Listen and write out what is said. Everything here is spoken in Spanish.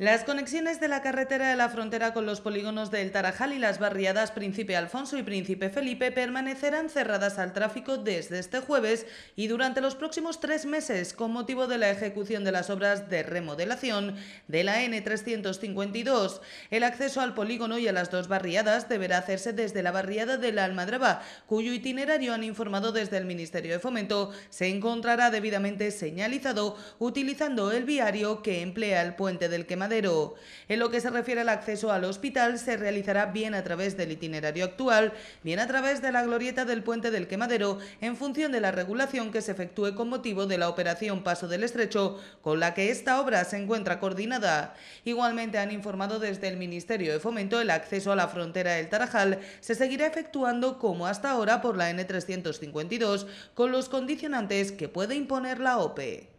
Las conexiones de la carretera de la frontera con los polígonos del Tarajal y las barriadas Príncipe Alfonso y Príncipe Felipe permanecerán cerradas al tráfico desde este jueves y durante los próximos 3 meses con motivo de la ejecución de las obras de remodelación de la N-352. El acceso al polígono y a las 2 barriadas deberá hacerse desde la barriada de la Almadraba, cuyo itinerario, han informado desde el Ministerio de Fomento, se encontrará debidamente señalizado utilizando el viario que emplea el Puente del Quemadero. En lo que se refiere al acceso al hospital, se realizará bien a través del itinerario actual, bien a través de la glorieta del Puente del Quemadero, en función de la regulación que se efectúe con motivo de la operación Paso del Estrecho, con la que esta obra se encuentra coordinada. Igualmente, han informado desde el Ministerio de Fomento, el acceso a la frontera del Tarajal se seguirá efectuando como hasta ahora por la N352, con los condicionantes que puede imponer la OPE.